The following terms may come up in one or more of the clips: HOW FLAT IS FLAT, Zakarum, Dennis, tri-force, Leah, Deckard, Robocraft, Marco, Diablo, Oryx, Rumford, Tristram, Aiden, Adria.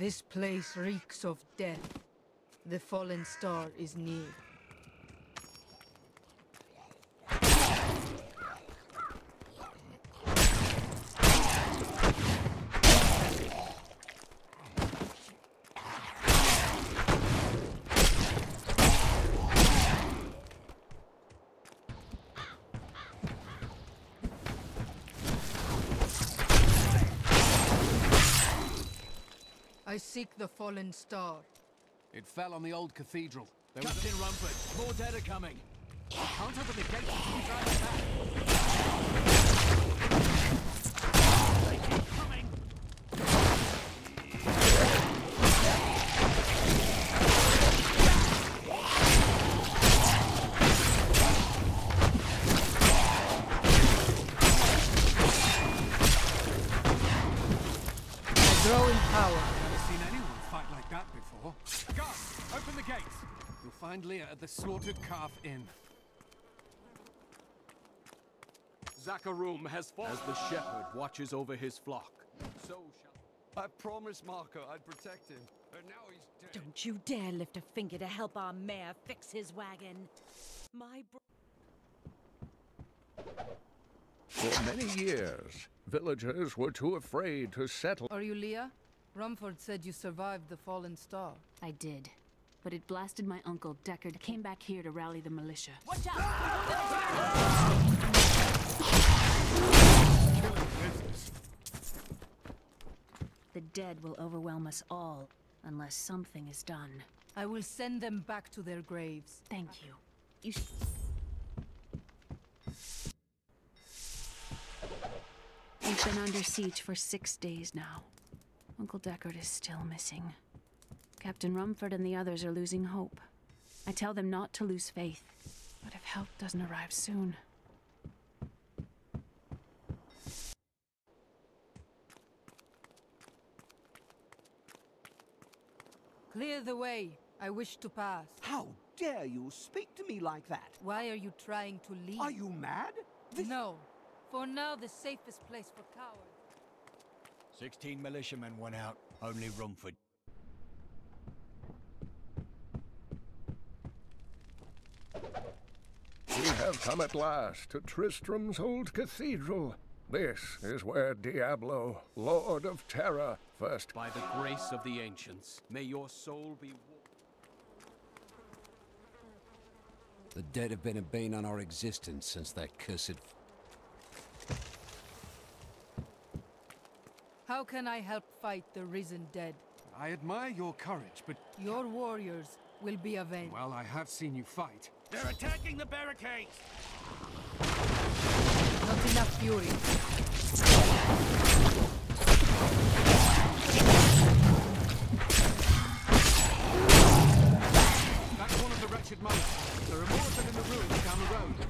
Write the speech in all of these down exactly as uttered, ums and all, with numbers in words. This place reeks of death. The fallen star is near. I seek the fallen star. It fell on the old cathedral. There Captain was Rumford, more dead are coming. Can't open the gate inside the back. Find Leah at the slaughtered calf inn. Zakarum has fallen. As the shepherd watches over his flock, so shall I. Promised Marco I'd protect him, but now he's dead. Don't you dare lift a finger to help our mayor fix his wagon. My bro For many years, villagers were too afraid to settle. Are you Leah? Rumford said you survived the fallen star. I did. But it blasted my uncle, Deckard, came back here to rally the militia. Watch out! The dead will overwhelm us all, unless something is done. I will send them back to their graves. Thank you. You sh We've been under siege for six days now. Uncle Deckard is still missing. Captain Rumford and the others are losing hope. I tell them not to lose faith, but if help doesn't arrive soon... Clear the way. I wish to pass. How dare you speak to me like that? Why are you trying to leave? Are you mad? This... No. For now, the safest place for cowards. Sixteen militiamen went out. Only Rumford. We have come at last to Tristram's old cathedral. This is where Diablo, Lord of Terror, first... By the grace of the ancients, may your soul be... The dead have been a bane on our existence since that cursed... How can I help fight the risen dead? I admire your courage, but... Your warriors will be avenged. Well, I have seen you fight. They're attacking the barricades! Not enough fury. That's one of the wretched monks. There are more of them in the ruins down the road.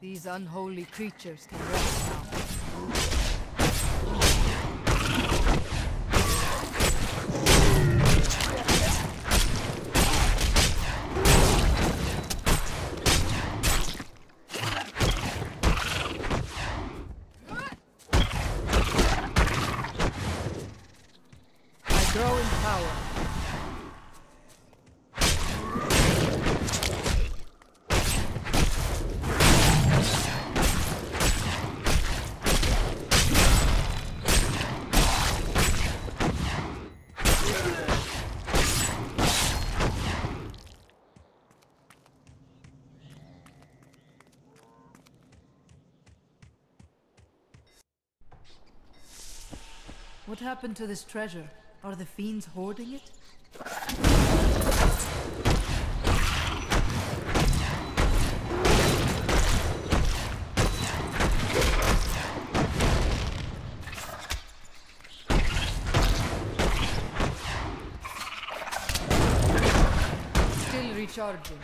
These unholy creatures can rest now. What happened to this treasure? Are the fiends hoarding it? Still recharging.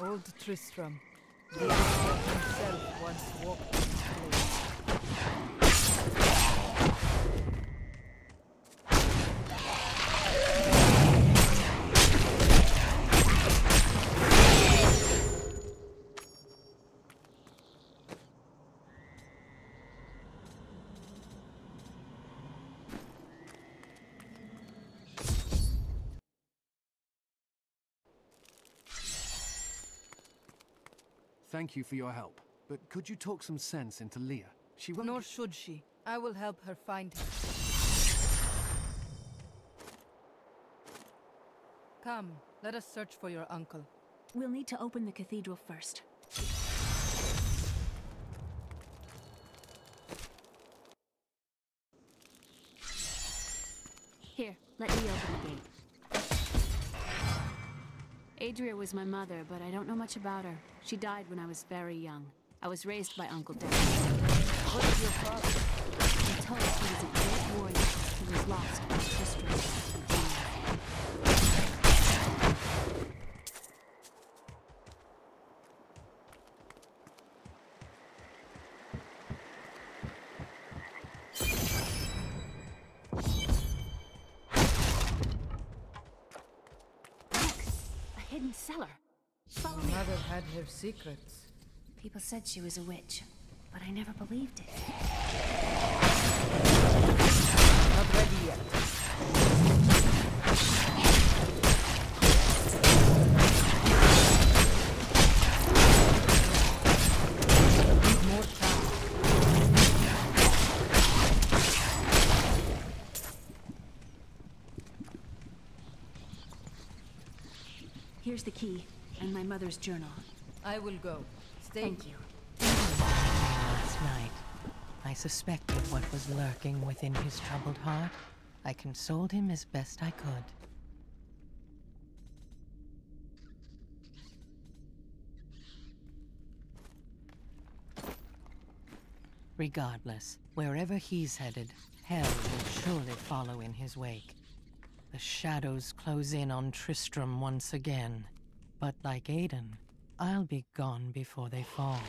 Old Tristram, the Oryx himself once walked in this place. Thank you for your help, but could you talk some sense into Leah? She won't- Nor should she. I will help her find him. Come, let us search for your uncle. We'll need to open the cathedral first. Here, let me open the gate. Adria was my mother, but I don't know much about her. She died when I was very young. I was raised by Uncle Dennis. What is your father? He told us he was a great warrior. He was lost by Tristram. Had her secrets. People said she was a witch, but I never believed it. Not ready yet. Need more time. Here's the key. And my mother's journal. I will go. Stay. Thank you. Last night, I suspected what was lurking within his troubled heart. I consoled him as best I could. Regardless, wherever he's headed, hell will surely follow in his wake. The shadows close in on Tristram once again. But like Aiden, I'll be gone before they fall.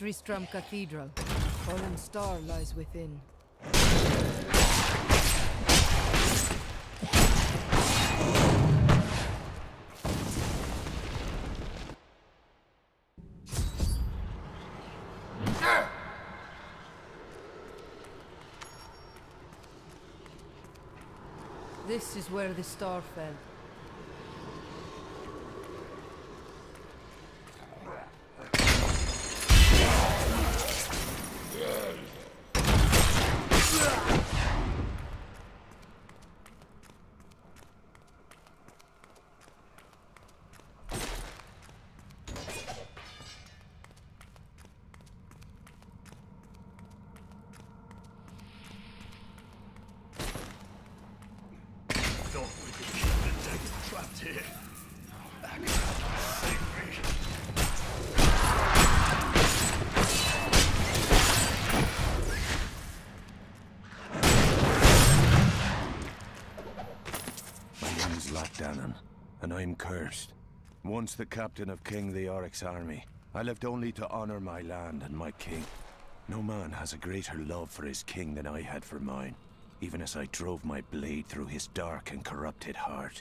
Tristram Cathedral. Fallen star lies within. This is where the star fell. I'm cursed. Once the captain of King the Oryx army, I lived only to honor my land and my king. No man has a greater love for his king than I had for mine, even as I drove my blade through his dark and corrupted heart.